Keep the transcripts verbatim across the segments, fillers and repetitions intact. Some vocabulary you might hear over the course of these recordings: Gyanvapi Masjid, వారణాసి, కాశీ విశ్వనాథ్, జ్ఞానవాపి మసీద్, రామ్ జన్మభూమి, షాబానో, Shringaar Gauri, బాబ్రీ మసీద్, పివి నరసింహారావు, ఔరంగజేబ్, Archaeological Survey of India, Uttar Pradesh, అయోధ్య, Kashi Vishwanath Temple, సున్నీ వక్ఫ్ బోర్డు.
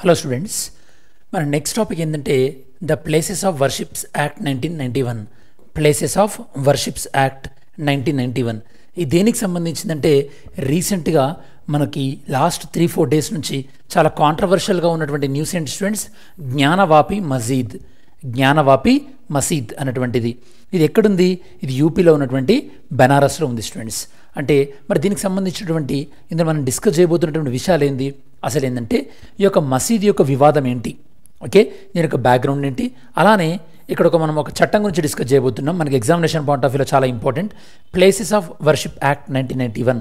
Hello students मैं next topic the places of worships act nineteen ninety one places of worships act nineteen ninety one దేనికి సంబంధించిందంటే recent గా మనకి last three four days నుంచి చాలా controversial గా ఉన్నటువంటి news and students Gyanvapi Masjid జ్ఞానవాపి మసీద్ అనేటువంటిది ఇది ఎక్కడ ఉంది ఇది యూపీలో ఉన్నటువంటి బనారస్లో ఉంది స్టూడెంట్స్ అంటే మరి దీనికి సంబంధించినటువంటి ఇందులో మనం డిస్కస్ చేయబోతున్నటువంటి విషయాలు ఏంది అసలు ఏందంటే ఈ యొక్క మసీద్ యొక్క వివాదం ఏంటి ఓకే దీని యొక్క బ్యాక్గ్రౌండ్ ఏంటి అలానే ఇక్కడ ఒక మనం ఒక చట్టం గురించి డిస్కస్ చేయబోతున్నాం మనకి ఎగ్జామినేషన్ పాయింట్ ఆఫ్ వ్యూలో చాలా important places of worship act nineteen ninety one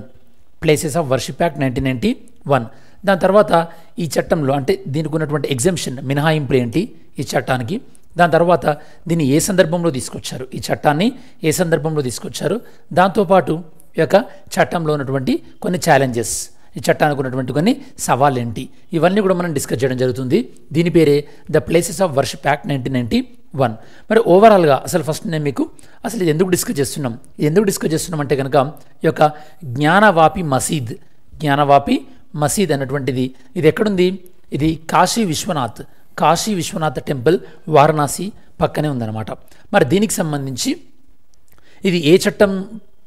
places of worship act nineteen ninety one దాని తర్వాత ఈ చట్టంలో అంటే దీనికి ఉన్నటువంటి ఎగ్జెంప్షన్ మినహాయింపు ఏంటి ఈ చట్టానికి దాని తర్వాత దీన్ని ఏ సందర్భంలో తీసుకొచ్చారు ఈ చట్టాన్ని ఏ సందర్భంలో తీసుకొచ్చారు దాంతోపాటు ఈ యొక్క చట్టంలో ఉన్నటువంటి కొన్ని ఛాలెంజెస్ ఈ చట్టానికి ఉన్నటువంటి కొన్ని సవాళ్ళు ఏంటి ఇవన్నీ కూడా మనం డిస్కస్ చేయడం జరుగుతుంది దీని పేరే the places of worship act nineteen ninety one మరి ఓవరాల్గా అసలు ఫస్ట్ నేను మీకు అసలు ఇది ఎందుకు డిస్కస్ చేస్తున్నాం ఎందుకు డిస్కస్ చేస్తున్నాం అంటే కనుక ఈ యొక్క జ్ఞానవాపి మసీద్ జ్ఞానవాపి మసీద్ అనేటువంటిది ఇది ఎక్కడుంది ఇది కాశీ విశ్వనాథ్ కాశీ విశ్వనాథ్ టెంపుల్ వారణాసి పక్కనే ఉందన్నమాట మరి దీనికి సంబంధించి ఇది ఏ చట్టం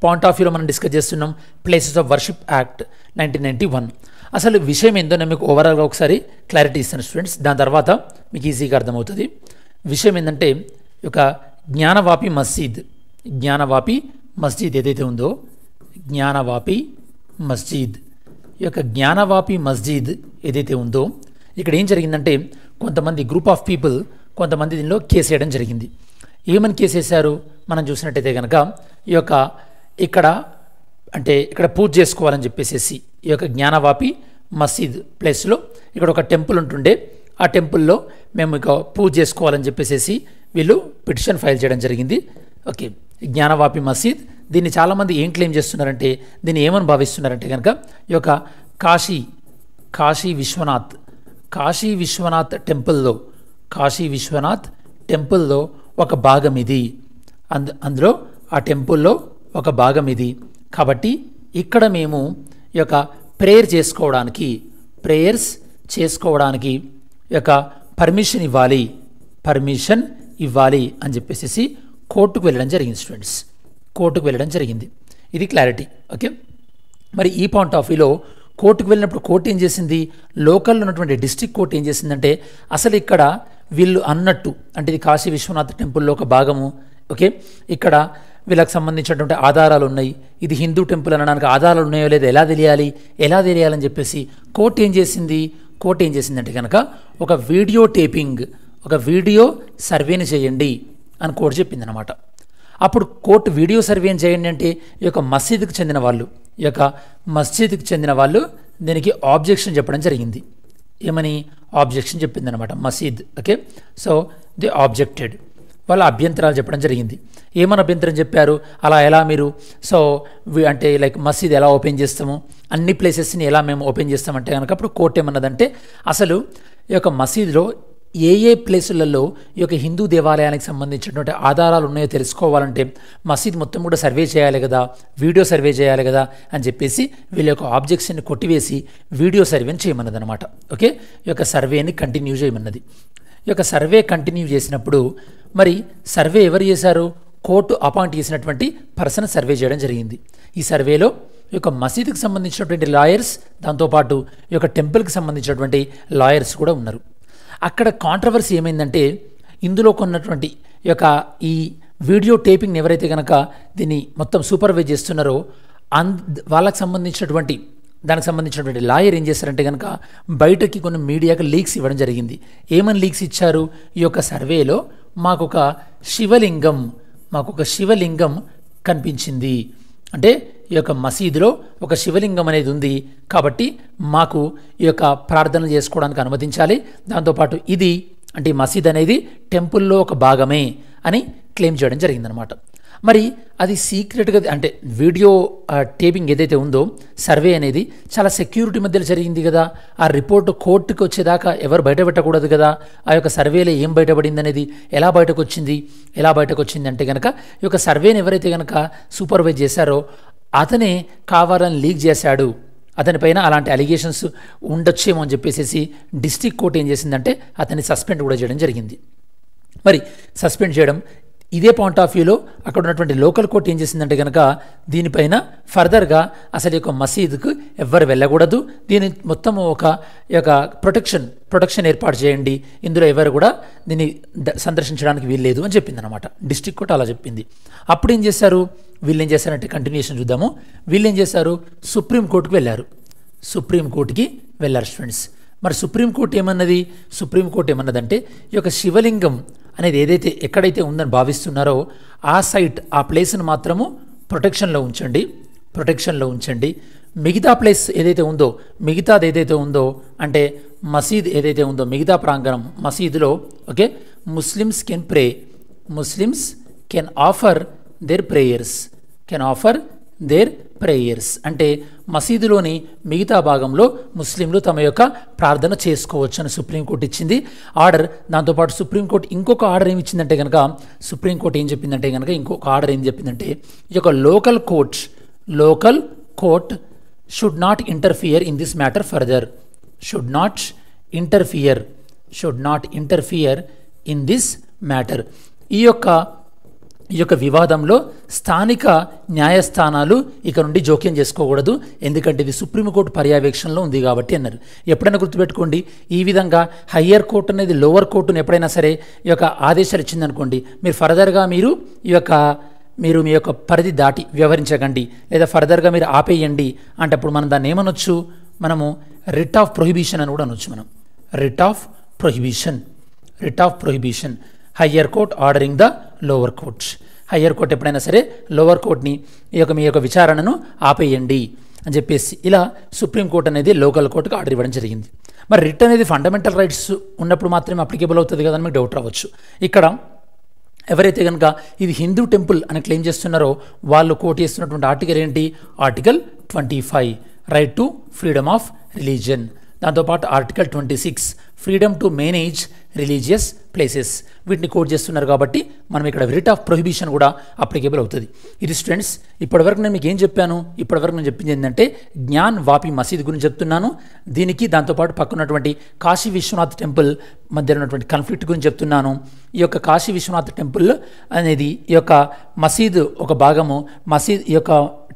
పాయింట్ ఆఫ్ వ్యూలో మనం డిస్కస్ చేస్తున్నాం places of worship act nineteen ninety one అసలు విషయం ఏందో నేను మీకు ఓవరాల్గా ఒకసారి క్లారిటీ ఇస్తాను స్టూడెంట్స్ దాని తర్వాత మీకు ఈజీగా అర్థమవుతుంది విషయం ఏంటంటే ఒక జ్ఞానవాపి మస్జిద్ జ్ఞానవాపి మస్జిద్ ఏదైతే ఉందో జ్ఞానవాపి మస్జిద్ ఈ యొక్క జ్ఞానవాపి మస్జిద్ ఏదైతే ఉందో ఇక్కడ ఏం జరిగిందంటే కొంతమంది గ్రూప్ ఆఫ్ పీపుల్ కొంతమంది దీనిలో కేసు వేయడం జరిగింది ఏమని కేసు వేశారు మనం చూసినట్టయితే కనుక ఈ యొక్క ఇక్కడ అంటే ఇక్కడ పూజ చేసుకోవాలని చెప్పేసి ఈ యొక్క జ్ఞానవాపి మసీద్ ప్లేస్లో ఇక్కడ ఒక టెంపుల్ ఉంటుండే ఆ టెంపుల్లో మేము ఇక పూజ చేసుకోవాలని చెప్పేసి వీళ్ళు పిటిషన్ ఫైల్ చేయడం జరిగింది ఓకే జ్ఞానవాపి మసీద్ దీన్ని చాలామంది ఏం క్లెయిమ్ చేస్తున్నారంటే దీన్ని ఏమని భావిస్తున్నారంటే కనుక ఈ యొక్క కాశీ కాశీ విశ్వనాథ్ కాశీ విశ్వనాథ్ టెంపుల్లో కాశీ విశ్వనాథ్ టెంపుల్లో ఒక భాగం ఇది అందు అందులో ఆ టెంపుల్లో ఒక భాగం ఇది కాబట్టి ఇక్కడ మేము ఈ యొక్క ప్రేయర్ చేసుకోవడానికి ప్రేయర్స్ చేసుకోవడానికి ఈ యొక్క పర్మిషన్ ఇవ్వాలి పర్మిషన్ ఇవ్వాలి అని చెప్పేసి కోర్టుకు వెళ్ళడం జరిగింది స్టూడెంట్స్ కోర్టుకు వెళ్ళడం జరిగింది ఇది క్లారిటీ ఓకే మరి ఈ పాయింట్ ఆఫ్ వ్యూలో కోర్టుకు వెళ్ళినప్పుడు కోర్టు ఏం చేసింది లోకల్లో ఉన్నటువంటి డిస్ట్రిక్ట్ కోర్టు ఏం చేసిందంటే అసలు ఇక్కడ వీళ్ళు అన్నట్టు అంటే ఇది కాశీ విశ్వనాథ్ టెంపుల్లో ఒక భాగము ఓకే ఇక్కడ వీళ్ళకి సంబంధించినటువంటి ఆధారాలు ఉన్నాయి ఇది హిందూ టెంపుల్ అనడానికి ఆధారాలు ఉన్నాయో లేదో ఎలా తెలియాలి ఎలా తెలియాలని చెప్పేసి కోర్టు ఏం చేసింది కోర్టు ఏం చేసిందంటే కనుక ఒక వీడియో టేపింగ్ ఒక వీడియో సర్వేని చేయండి అని కోర్టు చెప్పింది అనమాట అప్పుడు కోర్టు వీడియో సర్వేని చేయండి అంటే ఈ యొక్క మసీద్కి చెందిన వాళ్ళు ఈ యొక్క మస్జిద్కి చెందిన వాళ్ళు దీనికి ఆబ్జెక్షన్ చెప్పడం జరిగింది ఏమని ఆబ్జెక్షన్ చెప్పిందనమాట మసీద్ ఓకే సో ది ఆబ్జెక్టెడ్ వాళ్ళు అభ్యంతరాలు చెప్పడం జరిగింది ఏమని అభ్యంతరం చెప్పారు అలా ఎలా మీరు సో అంటే లైక్ మసీద్ ఎలా ఓపెన్ చేస్తాము అన్ని ప్లేసెస్ని ఎలా మేము ఓపెన్ చేస్తామంటే కనుక అప్పుడు కోర్టు ఏమన్నదంటే అసలు ఈ యొక్క మసీద్లో ఏ ఏ ప్లేసులలో ఈ యొక్క హిందూ దేవాలయానికి సంబంధించినటువంటి ఆధారాలు ఉన్నాయో తెలుసుకోవాలంటే మసీద్ మొత్తం కూడా సర్వే చేయాలి కదా వీడియో సర్వే చేయాలి కదా అని చెప్పేసి వీళ్ళ యొక్క ఆబ్జెక్షన్ని కొట్టివేసి వీడియో సర్వేని చేయమన్నది అనమాట ఓకే ఈ యొక్క సర్వేని కంటిన్యూ చేయమన్నది ఈ యొక్క సర్వే కంటిన్యూ చేసినప్పుడు మరి సర్వే ఎవరు చేశారు కోర్టు అపాయింట్ చేసినటువంటి పర్సన్ సర్వే చేయడం జరిగింది ఈ సర్వేలో ఈ యొక్క మసీద్కి సంబంధించినటువంటి లాయర్స్ దాంతోపాటు ఈ యొక్క టెంపుల్కి సంబంధించినటువంటి లాయర్స్ కూడా ఉన్నారు అక్కడ కాంట్రవర్సీ ఏమైందంటే ఇందులో కొన్నటువంటి ఈ యొక్క ఈ వీడియో టేపింగ్ని ఎవరైతే కనుక దీన్ని మొత్తం సూపర్వైజ్ చేస్తున్నారో అన్ వాళ్ళకి సంబంధించినటువంటి దానికి సంబంధించినటువంటి లాయర్ ఏం చేశారంటే కనుక బయటకి కొన్ని మీడియాకి లీక్స్ ఇవ్వడం జరిగింది ఏమని లీక్స్ ఇచ్చారు ఈ యొక్క సర్వేలో మాకొక శివలింగం మాకొక శివలింగం కనిపించింది అంటే ఈ యొక్క మసీదులో ఒక శివలింగం అనేది ఉంది కాబట్టి మాకు ఈ యొక్క ప్రార్థనలు చేసుకోవడానికి అనుమతించాలి దాంతోపాటు ఇది అంటే మసీద్ అనేది టెంపుల్లో ఒక భాగమే అని క్లెయిమ్ చేయడం జరిగిందనమాట మరి అది సీక్రెట్గా అంటే వీడియో టేపింగ్ ఏదైతే ఉందో సర్వే అనేది చాలా సెక్యూరిటీ మధ్యలో జరిగింది కదా ఆ రిపోర్టు కోర్టుకు వచ్చేదాకా ఎవరు బయటపెట్టకూడదు కదా ఆ యొక్క సర్వేలో ఏం బయటపడింది అనేది ఎలా బయటకు వచ్చింది ఎలా బయటకు వచ్చింది అంటే కనుక ఈ యొక్క సర్వేని ఎవరైతే కనుక సూపర్వైజ్ చేశారో అతనే కావాలని లీక్ చేశాడు ఆ అతని పైన అలాంటి అలిగేషన్స్ ఉండొచ్చేమో అని చెప్పేసి డిస్ట్రిక్ట్ కోర్ట్ ఏం చేసిందంటే అతన్ని సస్పెండ్ కూడా చేయడం జరిగింది. మరి సస్పెండ్ చేయడం ఇదే పాయింట్ ఆఫ్ వ్యూలో అక్కడ ఉన్నటువంటి లోకల్ కోర్ట్ ఏం చేసిందంటే కనుక దీనిపైన ఫర్దర్గా అసలు యొక్క మసీదుకు ఎవ్వరు వెళ్ళకూడదు, దీని మొత్తం ఒక యొక్క ప్రొటెక్షన్ ప్రొటెక్షన్ ఏర్పాటు చేయండి, ఇందులో ఎవరు కూడా దీన్ని సందర్శించడానికి వీల్లేదు అని చెప్పింది అనమాట. డిస్ట్రిక్ట్ కోర్ట్ అలా చెప్పింది. అప్పుడు ఏం చేశారు వీళ్ళు ఏం చేశారంటే కంటిన్యూషన్ చూద్దాము. వీళ్ళు ఏం చేశారు సుప్రీంకోర్టుకి వెళ్ళారు. సుప్రీంకోర్టుకి వెళ్ళారు స్టూడెంట్స్. మరి సుప్రీంకోర్టు ఏమన్నది? సుప్రీంకోర్టు ఏమన్నదంటే ఈ యొక్క శివలింగం అనేది ఏదైతే ఎక్కడైతే ఉందని భావిస్తున్నారో ఆ సైట్ ఆ ప్లేస్ను మాత్రము ప్రొటెక్షన్లో ఉంచండి, ప్రొటెక్షన్లో ఉంచండి. మిగతా ప్లేస్ ఏదైతే ఉందో మిగతాది ఏదైతే ఉందో అంటే మసీద్ ఏదైతే ఉందో మిగతా ప్రాంగణం మసీదులో okay Muslims can pray, Muslims can offer their prayers, can offer their prayers అంటే మసీదులోని మిగతా భాగంలో ముస్లింలు తమ యొక్క ప్రార్థన చేసుకోవచ్చు అని సుప్రీంకోర్టు ఇచ్చింది ఆర్డర్. దాంతోపాటు సుప్రీంకోర్టు ఇంకొక ఆర్డర్ ఏమి ఇచ్చిందంటే కనుక సుప్రీంకోర్టు ఏం చెప్పిందంటే కనుక ఇంకొక ఆర్డర్ ఏం చెప్పిందంటే ఈ యొక్క local court local court should not interfere in this matter further, should not interfere, should not interfere in this matter. ఈ యొక్క ఈ యొక్క వివాదంలో స్థానిక న్యాయస్థానాలు ఇక నుండి జోక్యం చేసుకోకూడదు, ఎందుకంటే ఇది సుప్రీంకోర్టు పర్యవేక్షణలో ఉంది కాబట్టి అన్నారు. ఎప్పుడైనా గుర్తుపెట్టుకోండి ఈ విధంగా హయ్యర్ కోర్టు అనేది లోవర్ కోర్టును ఎప్పుడైనా సరే ఈ యొక్క ఆదేశాలు ఇచ్చిందనుకోండి, మీరు ఫర్దర్గా మీరు ఈ యొక్క మీరు మీ యొక్క పరిధి దాటి వ్యవహరించకండి లేదా ఫర్దర్గా మీరు ఆపేయండి అంటే అప్పుడు మనం దాన్ని ఏమనొచ్చు, మనము రిట్ ఆఫ్ ప్రొహిబిషన్ అని కూడా అనొచ్చు. మనం writ of prohibition, writ of prohibition higher court ordering the lower court. Higher court ఎప్పుడైనా సరే లోవర్ కోర్ట్ని ఈ యొక్క మీ యొక్క విచారణను ఆపేయండి అని చెప్పేసి ఇలా సుప్రీంకోర్టు అనేది లోకల్ కోర్టుకు ఆర్డర్ ఇవ్వడం జరిగింది. మరి రిట్ అనేది ఫండమెంటల్ రైట్స్ ఉన్నప్పుడు మాత్రమే అప్లికేబుల్ అవుతుంది కదా అని మీకు డౌట్ రావచ్చు. ఇక్కడ ఎవరైతే కనుక ఇది హిందూ టెంపుల్ అని క్లెయిమ్ చేస్తున్నారో వాళ్ళు కోర్టు చేస్తున్నటువంటి ఆర్టికల్ ఏంటి, article twenty five right to freedom of religion, దాంతోపాటు article twenty six freedom to manage religious places, వీటిని కోట్ చేస్తున్నారు కాబట్టి మనం ఇక్కడ రిట్ ఆఫ్ ప్రొహిబిషన్ కూడా అప్లికేబుల్ అవుతుంది. ఇది స్టూడెంట్స్ ఇప్పటివరకు నేను మీకు ఏం చెప్పాను, ఇప్పటివరకు నేను చెప్పింది ఏంటంటే జ్ఞాన్ వాపి మసీద్ గురించి చెప్తున్నాను, దీనికి దాంతోపాటు పక్కనటువంటి కాశీ విశ్వనాథ్ టెంపుల్ మధ్య ఉన్నటువంటి కాన్ఫ్లిక్ట్ గురించి చెప్తున్నాను. ఈ యొక్క కాశీ విశ్వనాథ్ టెంపుల్ అనేది ఈ యొక్క మసీదు ఒక భాగము, మసీద్ ఈ యొక్క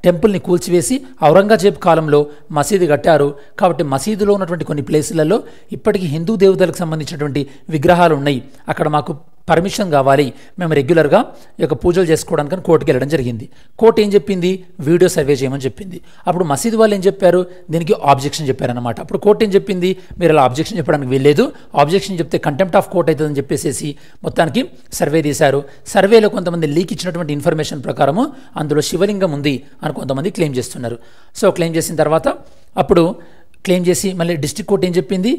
టెంపుల్ని కూల్చివేసి ఔరంగజేబ్ కాలంలో మసీదు కట్టారు కాబట్టి మసీదులో ఉన్నటువంటి కొన్ని ప్లేసులలో ఇప్పటికీ హిందూ దేవతలకు సంబంధించినటువంటి విగ్రహాలు ఉన్నాయి, అక్కడ మాకు పర్మిషన్ కావాలి మేము రెగ్యులర్గా ఈ యొక్క పూజలు చేసుకోవడానికి కోర్టుకి వెళ్ళడం జరిగింది. కోర్టు ఏం చెప్పింది వీడియో సర్వే చేయమని చెప్పింది. అప్పుడు మసీదు వాళ్ళు ఏం చెప్పారు దీనికి ఆబ్జెక్షన్ చెప్పారనమాట. అప్పుడు కోర్టు ఏం చెప్పింది మీరు అలా ఆబ్జెక్షన్ చెప్పడానికి వీల్లేదు, ఆబ్జెక్షన్ చెప్తే కంటెంప్ట్ ఆఫ్ కోర్ట్ అవుతుందని చెప్పేసి మొత్తానికి సర్వే తీశారు. సర్వేలో కొంతమంది లీక్ ఇచ్చినటువంటి ఇన్ఫర్మేషన్ ప్రకారము అందులో శివలింగం ఉంది అని కొంతమంది క్లెయిమ్ చేస్తున్నారు. సో క్లెయిమ్ చేసిన తర్వాత అప్పుడు క్లెయిమ్ చేసి మళ్ళీ డిస్ట్రిక్ట్ కోర్టు ఏం చెప్పింది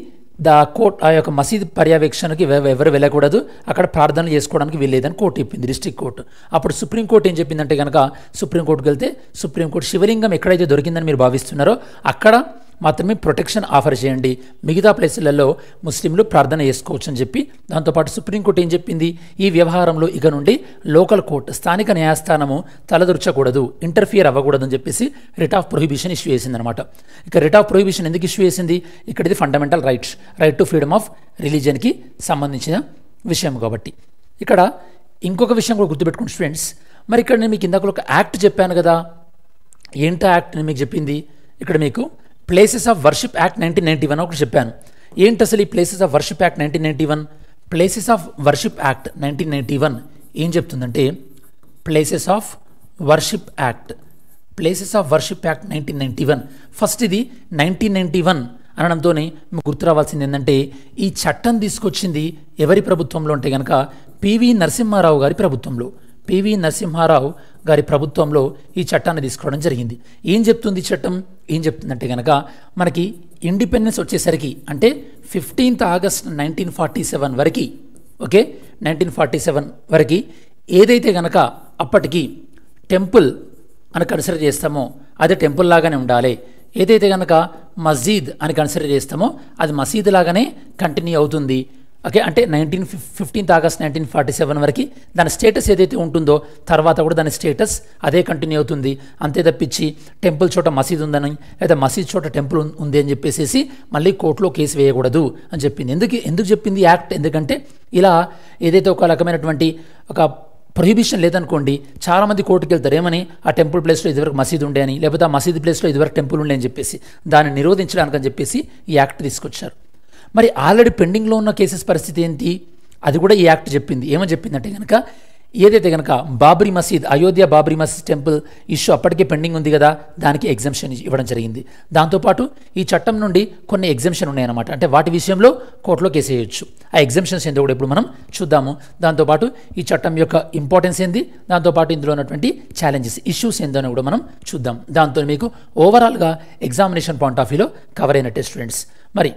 ద కోర్ట్ ఆ యొక్క మసీదు పర్యవేక్షణకి ఎవరు వెళ్ళకూడదు, అక్కడ ప్రార్థనలు చేసుకోవడానికి వీల్లేదని కోర్టు చెప్పింది డిస్ట్రిక్ట్ కోర్టు. అప్పుడు సుప్రీంకోర్టు ఏం చెప్పిందంటే కనుక సుప్రీంకోర్టుకు వెళ్తే సుప్రీంకోర్టు శివలింగం ఎక్కడైతే దొరికిందని మీరు భావిస్తున్నారో అక్కడ మాత్రమే ప్రొటెక్షన్ ఆఫర్ చేయండి, మిగతా ప్లేసులలో ముస్లింలు ప్రార్థన చేసుకోవచ్చు అని చెప్పి దాంతోపాటు సుప్రీంకోర్టు ఏం చెప్పింది ఈ వ్యవహారంలో ఇక నుండి లోకల్ కోర్టు స్థానిక న్యాయస్థానము తలదొరచకూడదు, ఇంటర్ఫియర్ అవ్వకూడదని చెప్పేసి రిట్ ఆఫ్ ప్రొహిబిషన్ ఇష్యూ చేసింది అనమాట. ఇక రిట్ ఆఫ్ ప్రొహిబిషన్ ఎందుకు ఇష్యూ చేసింది, ఇక్కడ ఇది fundamental rights right to freedom of రిలీజియన్కి సంబంధించిన విషయం కాబట్టి. ఇక్కడ ఇంకొక విషయం కూడా గుర్తుపెట్టుకుని స్టూడెంట్స్, మరి ఇక్కడ నేను మీకు ఇందాక ఒక యాక్ట్ చెప్పాను కదా, ఏంటో యాక్ట్ నేను మీకు చెప్పింది ఇక్కడ మీకు places of worship act nineteen ninety one ఒకటి చెప్పాను. ఏంటి అసలు ఈ places of worship act nineteen ninety one places of worship act nineteen ninety one ఏం చెప్తుందంటే places of worship act places of worship act nineteen ninety one first ఇది nineteen ninety one అనడంతోనే మీకు గుర్తు రావాల్సింది ఏంటంటే ఈ చట్టం తీసుకొచ్చింది ఎవరి ప్రభుత్వంలో అంటే కనుక పివి నరసింహారావు గారి ప్రభుత్వంలో, పివి నరసింహారావు గారి ప్రభుత్వంలో ఈ చట్టాన్ని తీసుకోవడం జరిగింది. ఏం చెప్తుంది చట్టం, ఏం చెప్తుందంటే కనుక మనకి ఇండిపెండెన్స్ వచ్చేసరికి అంటే fifteenth August nineteen forty seven వరకు ఓకే నైన్టీన్ ఫార్టీ సెవెన్ వరకు ఏదైతే కనుక అప్పటికి టెంపుల్ అని కన్సిడర్ చేస్తామో అది టెంపుల్ లాగానే ఉండాలి, ఏదైతే కనుక మస్జీద్ అని కన్సిడర్ చేస్తామో అది మసీద్ లాగానే కంటిన్యూ అవుతుంది ఓకే అంటే nineteen fifteenth August nineteen forty seven వరకు దాని స్టేటస్ ఏదైతే ఉంటుందో తర్వాత కూడా దాని స్టేటస్ అదే కంటిన్యూ అవుతుంది. అంతే తప్పించి టెంపుల్ చోట మసీద్ ఉందని లేదా మసీద్ చోట టెంపుల్ ఉంది అని చెప్పేసి మళ్ళీ కోర్టులో కేసు వేయకూడదు అని చెప్పింది. ఎందుకు ఎందుకు చెప్పింది యాక్ట్? ఎందుకంటే ఇలా ఏదైతే ఒక రకమైనటువంటి ఒక ప్రొహిబిషన్ లేదనుకోండి, చాలామంది కోర్టుకి వెళ్తారు ఏమని, ఆ టెంపుల్ ప్లేస్లో ఇదివరకు మసీద్ ఉండే అని, లేకపోతే ఆ మసీద్ ప్లేస్లో ఇదివరకు టెంపుల్ ఉండే అని చెప్పేసి దాన్ని నిరోధించడానికని చెప్పేసి ఈ యాక్ట్ తీసుకొచ్చారు. మరి ఆల్రెడీ పెండింగ్లో ఉన్న కేసెస్ పరిస్థితి ఏంటి? అది కూడా ఈ యాక్ట్ చెప్పింది. ఏమని చెప్పిందంటే కనుక ఏదైతే కనుక బాబ్రీ మసీద్, అయోధ్య బాబ్రీ మసీద్ టెంపుల్ ఇష్యూ అప్పటికే పెండింగ్ ఉంది కదా, దానికి ఎగ్జంప్షన్ ఇవ్వడం జరిగింది. దాంతోపాటు ఈ చట్టం నుండి కొన్ని ఎగ్జంప్షన్ ఉన్నాయన్నమాట, అంటే వాటి విషయంలో కోర్టులో కేసు వేయొచ్చు. ఆ ఎగ్జంప్షన్స్ ఏంటో కూడా ఇప్పుడు మనం చూద్దాము. దాంతోపాటు ఈ చట్టం యొక్క ఇంపార్టెన్స్ ఏంది, దాంతోపాటు ఇందులో ఉన్నటువంటి ఛాలెంజెస్, ఇష్యూస్ ఏందో కూడా మనం చూద్దాం. దాంతో మీకు ఓవరాల్గా ఎగ్జామినేషన్ పాయింట్ ఆఫ్ వ్యూలో కవర్ అయినట్టే స్టూడెంట్స్. మరి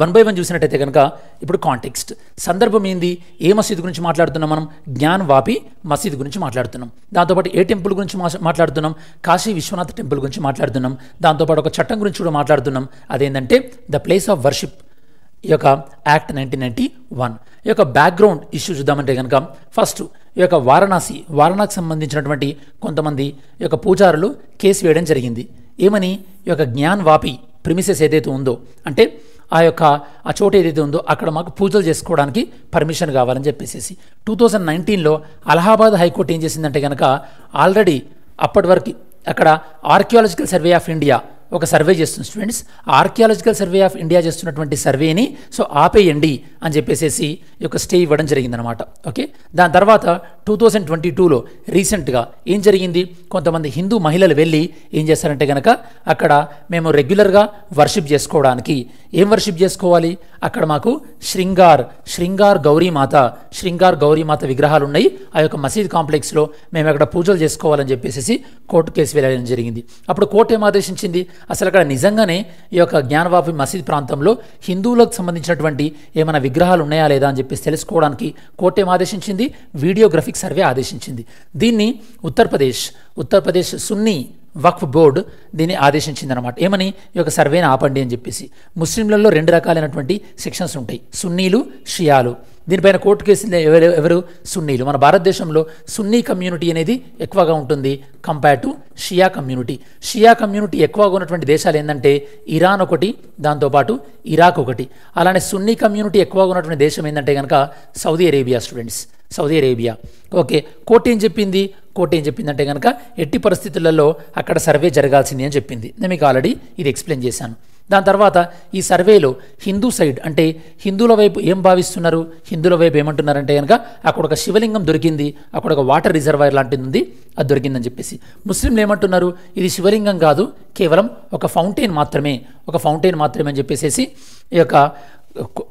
వన్ బై వన్ చూసినట్టయితే కనుక ఇప్పుడు కాంటెక్స్ట్ సందర్భం ఏంది, ఏ మసీద్ గురించి మాట్లాడుతున్నాం మనం? జ్ఞాన్వాపి మసీద్ గురించి మాట్లాడుతున్నాం. దాంతోపాటు ఏ టెంపుల్ గురించి మాట్లాడుతున్నాం? కాశీ విశ్వనాథ్ టెంపుల్ గురించి మాట్లాడుతున్నాం. దాంతోపాటు ఒక చట్టం గురించి కూడా మాట్లాడుతున్నాం, అదేంటంటే ద ప్లేస్ ఆఫ్ వర్షిప్ ఈ యొక్క యాక్ట్ నైన్టీన్ నైన్టీ వన్ ఈ యొక్క బ్యాక్గ్రౌండ్ ఇష్యూ చూద్దామంటే కనుక ఫస్ట్ ఈ యొక్క వారణాసి వారణాకి సంబంధించినటువంటి కొంతమంది ఈ యొక్క పూజారులు కేసు వేయడం జరిగింది. ఏమని? ఈ యొక్క జ్ఞాన్వాపి ప్రిమిసెస్ ఏదైతే ఉందో, అంటే ఆ యొక్క ఆ చోటు ఏదైతే ఉందో అక్కడ మాకు పూజలు చేసుకోవడానికి పర్మిషన్ కావాలని చెప్పేసి టూ థౌజండ్ నైన్టీన్లో అలహాబాద్ హైకోర్టు ఏం చేసిందంటే కనుక ఆల్రెడీ అప్పటి వరకు అక్కడ ఆర్కియాలజికల్ సర్వే ఆఫ్ ఇండియా ఒక సర్వే చేస్తుంది students. Archaeological survey of India చేస్తున్నటువంటి సర్వేని సో ఆపేయండి అని చెప్పేసి ఈ యొక్క స్టే ఇవ్వడం జరిగిందనమాట. ఓకే, దాని తర్వాత టూ థౌజండ్ ట్వంటీ టూలో రీసెంట్గా ఏం జరిగింది, కొంతమంది హిందూ మహిళలు వెళ్ళి ఏం చేస్తారంటే కనుక అక్కడ మేము రెగ్యులర్గా వర్షిప్ చేసుకోవడానికి, ఏం వర్షిప్ చేసుకోవాలి, అక్కడ మాకు శృంగార్ శృంగార్ గౌరీ మాత శృంగార్ గౌరీ మాత విగ్రహాలు ఉన్నాయి, ఆ యొక్క మసీద్ కాంప్లెక్స్లో మేము అక్కడ పూజలు చేసుకోవాలని చెప్పేసి కోర్టు కేసు వెళ్ళడం జరిగింది. అప్పుడు కోర్టు ఏం ఆదేశించింది, అసలు అక్కడ నిజంగానే ఈ యొక్క జ్ఞానవాపి మసీద్ ప్రాంతంలో హిందువులకు సంబంధించినటువంటి ఏమైనా విగ్రహాలు ఉన్నాయా లేదా అని చెప్పేసి తెలుసుకోవడానికి కోర్టు ఏం ఆదేశించింది, వీడియోగ్రఫిక్ సర్వే ఆదేశించింది. దీన్ని ఉత్తరప్రదేశ్ ఉత్తరప్రదేశ్ సున్నీ వక్ఫ్ బోర్డు దీన్ని ఆదేశించిందనమాట. ఏమని? ఈ యొక్క సర్వేని ఆపండి అని చెప్పేసి. ముస్లింలలో రెండు రకాలైనటువంటి సెక్షన్స్ ఉంటాయి, సున్నీలు, షియాలు. దీనిపైన కోర్టు కేసులు ఎవరు ఎవరు సున్నీలు. మన భారతదేశంలో సున్నీ కమ్యూనిటీ అనేది ఎక్కువగా ఉంటుంది compare to Shia community. Shia community ఎక్కువగా ఉన్నటువంటి దేశాలు ఏంటంటే ఇరాన్ ఒకటి, దాంతోపాటు ఇరాక్ ఒకటి. అలానే సున్నీ కమ్యూనిటీ ఎక్కువగా ఉన్నటువంటి దేశం ఏంటంటే కనుక Saudi Arabia students, Saudi Arabia. Okay, court ఏం చెప్పింది, కోర్టు ఏం చెప్పిందంటే కనుక ఎట్టి పరిస్థితులలో అక్కడ సర్వే జరగాల్సింది అని చెప్పింది. నేను మీకు ఆల్రెడీ ఇది ఎక్స్ప్లెయిన్ చేశాను. దాని తర్వాత ఈ సర్వేలో హిందూ సైడ్ అంటే హిందువుల వైపు ఏం భావిస్తున్నారు, హిందువుల వైపు ఏమంటున్నారంటే కనుక అక్కడ ఒక శివలింగం దొరికింది, అక్కడ ఒక వాటర్ రిజర్వాయర్ లాంటిది ఉంది, అది దొరికిందని చెప్పేసి. ముస్లింలు ఏమంటున్నారు, ఇది శివలింగం కాదు, కేవలం ఒక ఫౌంటైన్ మాత్రమే, ఒక ఫౌంటైన్ మాత్రమే అని చెప్పేసి ఈ యొక్క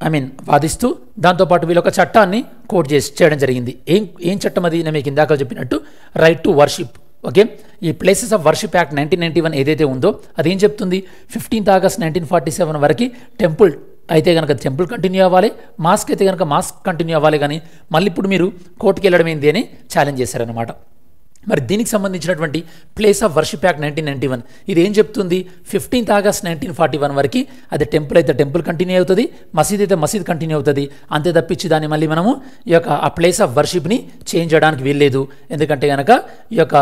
ఐ మీన్ వాదిస్తూ దాంతోపాటు వీళ్ళొక చట్టాన్ని కోర్టు చేసి చేయడం జరిగింది. ఏం ఏం చట్టం అది? నేను మీకు ఇందాక చెప్పినట్టు రైట్ టు వర్షిప్. ఓకే, ఈ places of worship act nineteen ninety one ఏదైతే ఉందో అదేం చెప్తుంది, fifteenth August nineteen forty seven వరకు టెంపుల్ అయితే కనుక టెంపుల్ కంటిన్యూ అవ్వాలి, మాస్క్ అయితే కనుక మాస్క్ కంటిన్యూ అవ్వాలి, కానీ మళ్ళీ ఇప్పుడు మీరు కోర్టుకి వెళ్ళడం ఏంది అని ఛాలెంజ్ చేశారనమాట. మరి దీనికి సంబంధించినటువంటి place of worship act nineteen ninety one ఇది ఏం చెప్తుంది, fifteenth August nineteen forty one వరకు అది టెంపుల్ అయితే టెంపుల్ కంటిన్యూ అవుతుంది, మసీద్ అయితే మసీద్ కంటిన్యూ అవుతుంది, అంతే తప్పించి దాన్ని మళ్ళీ మనము ఈ యొక్క ఆ ప్లేస్ ఆఫ్ వర్షిప్ని చేంజ్ చేయడానికి వీల్లేదు. ఎందుకంటే కనుక ఈ యొక్క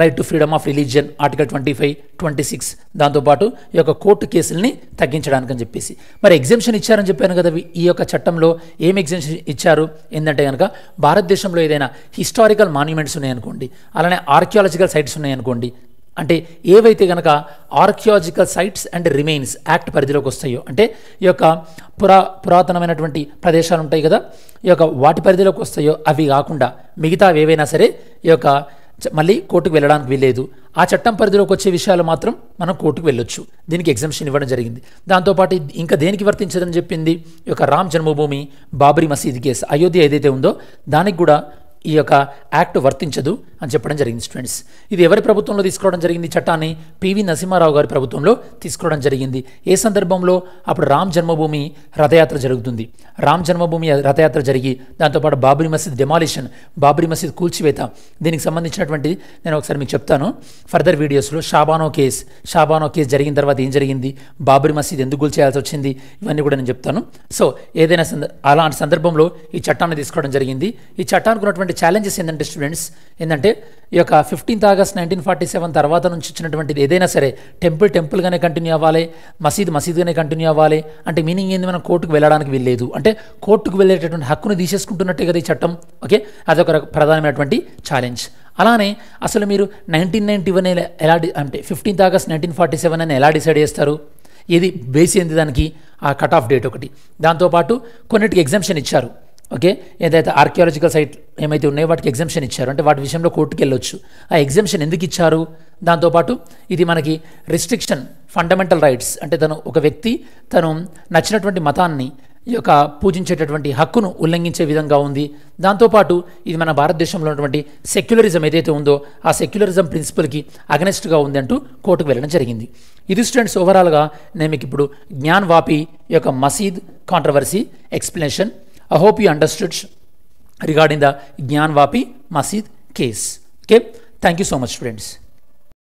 right to freedom of religion article twenty five twenty six దాంతోపాటు ఈ యొక్క కోర్టు కేసుల్ని తగ్గించడానికి అని చెప్పేసి. మరి ఎగ్జంప్షన్ ఇచ్చారని చెప్పాను కదా, ఈ యొక్క చట్టంలో ఏం ఎగ్జంప్షన్ ఇచ్చారు ఏంటంటే కనుక భారతదేశంలో ఏదైనా హిస్టారికల్ మాన్యుమెంట్స్ ఉన్నాయనుకోండి, అలానే ఆర్కియాలజికల్ సైట్స్ ఉన్నాయనుకోండి, అంటే ఏవైతే కనుక archaeological sites and remains act పరిధిలోకి వస్తాయో, అంటే ఈ యొక్క పురా పురాతనమైనటువంటి ప్రదేశాలు ఉంటాయి కదా, ఈ యొక్క వాటి పరిధిలోకి వస్తాయో అవి కాకుండా మిగతా ఏవైనా సరే ఈ యొక్క మళ్ళీ కోర్టుకు వెళ్ళడానికి వీల్లేదు. ఆ చట్టం పరిధిలోకి వచ్చే విషయాలు మాత్రం మనం కోర్టుకు వెళ్ళొచ్చు. దీనికి ఎగ్జంప్షన్ ఇవ్వడం జరిగింది. దాంతోపాటు ఇంకా దేనికి వర్తించదని చెప్పింది, ఈ యొక్క రామ్ జన్మభూమి బాబ్రీ మసీద్ కేసు అయోధ్య ఏదైతే ఉందో దానికి కూడా ఈ ఈ యొక్క యాక్ట్ వర్తించదు అని చెప్పడం జరిగింది స్టూడెంట్స్. ఇది ఎవరి ప్రభుత్వంలో తీసుకోవడం జరిగింది చట్టాన్ని? పివి నరసింహారావు గారి ప్రభుత్వంలో తీసుకోవడం జరిగింది. ఏ సందర్భంలో? అప్పుడు రామ్ జన్మభూమి రథయాత్ర జరుగుతుంది. రామ్ జన్మభూమి రథయాత్ర జరిగి దాంతోపాటు బాబ్రీ మసీద్ డెమాలిషన్, బాబ్రీ మసీద్ కూల్చివేత, దీనికి సంబంధించినటువంటి నేను ఒకసారి మీకు చెప్తాను ఫర్దర్ వీడియోస్లో. షాబానో కేసు, షాబానో కేసు జరిగిన తర్వాత ఏం జరిగింది, బాబ్రీ మసీద్ ఎందుకు కూల్చేయాల్సి వచ్చింది, ఇవన్నీ కూడా నేను చెప్తాను. సో ఏదైనా అలాంటి సందర్భంలో ఈ చట్టాన్ని తీసుకోవడం జరిగింది. ఈ చట్టానికి ఉన్నటువంటి ఛాలెంజెస్ ఏంటంటే స్టూడెంట్స్ ఏంటంటే ఈ యొక్క fifteenth August nineteen forty seven తర్వాత నుంచి ఇచ్చినటువంటిది ఏదైనా సరే టెంపుల్ టెంపుల్గానే కంటిన్యూ అవ్వాలి, మసీద్ మసీద్గానే కంటిన్యూ అవ్వాలి. అంటే మీనింగ్ ఏంది, మనం కోర్టుకు వెళ్ళడానికి వీల్లేదు. అంటే కోర్టుకు వెళ్ళేటటువంటి హక్కును తీసేసుకుంటున్నట్టే కదా ఈ చట్టం. ఓకే, అదొక ప్రధానమైనటువంటి ఛాలెంజ్. అలానే అసలు మీరు నైన్టీన్ నైన్టీ వన్ ఎలా అంటే fifteenth August nineteen forty seven అని ఎలా డిసైడ్ చేస్తారు, ఏది బేస్ ఏంది దానికి, ఆ కట్ ఆఫ్ డేట్ ఒకటి. దాంతోపాటు కొన్నిటికి ఎగ్జామ్షన్ ఇచ్చారు. ఓకే, ఏదైతే ఆర్కియాలజికల్ సైట్ ఏమైతే ఉన్నాయో వాటికి ఎగ్జామ్షన్ ఇచ్చారు, అంటే వాటి విషయంలో కోర్టుకు వెళ్ళొచ్చు. ఆ ఎగ్జామ్షన్ ఎందుకు ఇచ్చారు, దాంతోపాటు ఇది మనకి రిస్ట్రిక్షన్ ఫండమెంటల్ రైట్స్, అంటే తను ఒక వ్యక్తి తను నచ్చినటువంటి మతాన్ని ఈ యొక్క పూజించేటటువంటి హక్కును ఉల్లంఘించే విధంగా ఉంది. దాంతోపాటు ఇది మన భారతదేశంలో ఉన్నటువంటి సెక్యులరిజం ఏదైతే ఉందో ఆ సెక్యులరిజం ప్రిన్సిపల్కి అగనెస్ట్గా ఉంది అంటూ కోర్టుకు వెళ్ళడం జరిగింది. ఇది స్టూడెంట్స్ ఓవరాల్గా నేను మీకు ఇప్పుడు జ్ఞాన్వాపి యొక్క మసీద్ controversy explanation. I hope you understood regarding the Gyanvapi Masjid case. Okay, thank you so much, friends.